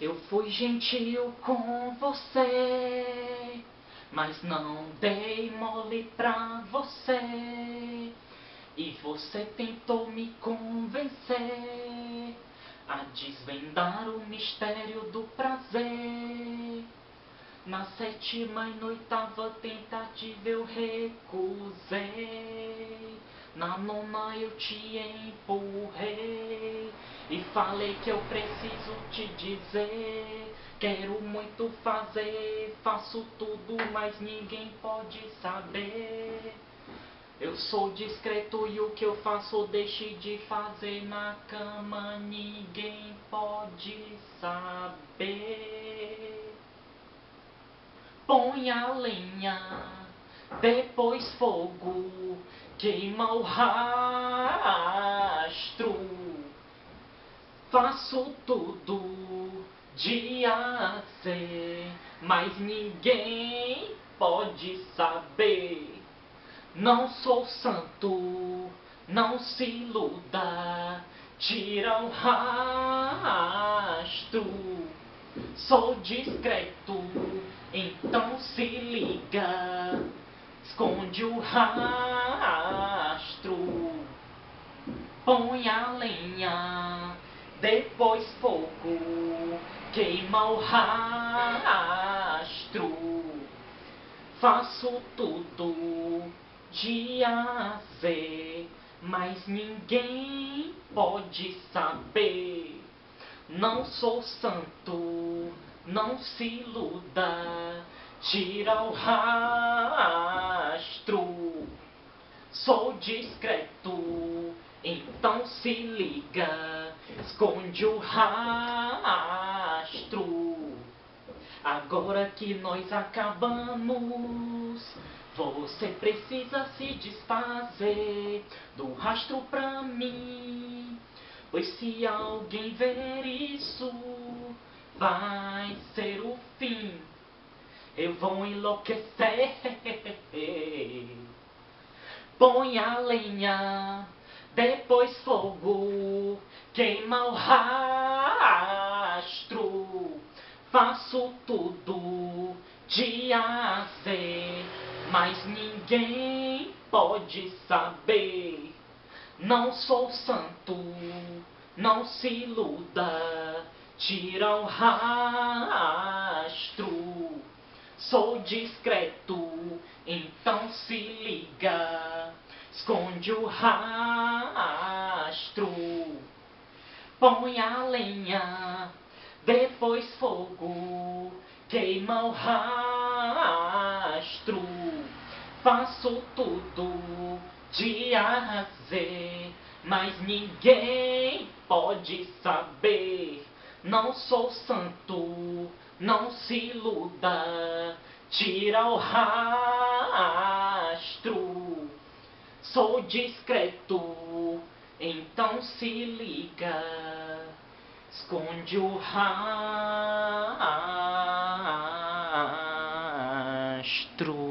Eu fui gentil com você, mas não dei mole pra você. E você tentou me convencer a desvendar o mistério do prazer. Na sétima e na oitava tentativa eu recusei. Na nona eu te empurrei e falei que eu preciso te dizer. Quero muito fazer, faço tudo, mas ninguém pode saber. Eu sou discreto e o que eu faço deixe de fazer na cama, ninguém pode saber. Põe a lenha, depois fogo, queima o rastro. Faço tudo de A a Z, mas ninguém pode saber. Não sou santo, não se iluda, tira o rastro. Sou discreto, então se liga, esconde o rastro. Põe a lenha, depois fogo, queima o rastro. Faço tudo de A a Z, mas ninguém pode saber. Não sou santo, não se iluda, tira o rastro. Sou discreto, então se liga, esconde o rastro. Agora que nós acabamos, você precisa se desfazer do rastro pra mim, pois se alguém ver isso, vai ser o fim. Eu vou enlouquecer. Põe a lenha, depois fogo, queima o rastro. Faço tudo de A a Z, mas ninguém pode saber. Não sou santo, não se iluda, tira o rastro. Sou discreto, então se liga, esconde o rastro. Põe a lenha, depois fogo, queima o rastro. Faço tudo de A a Z, mas ninguém pode saber. Não sou santo, não se iluda, tira o rastro. Sou discreto, então se liga, esconde o rastro.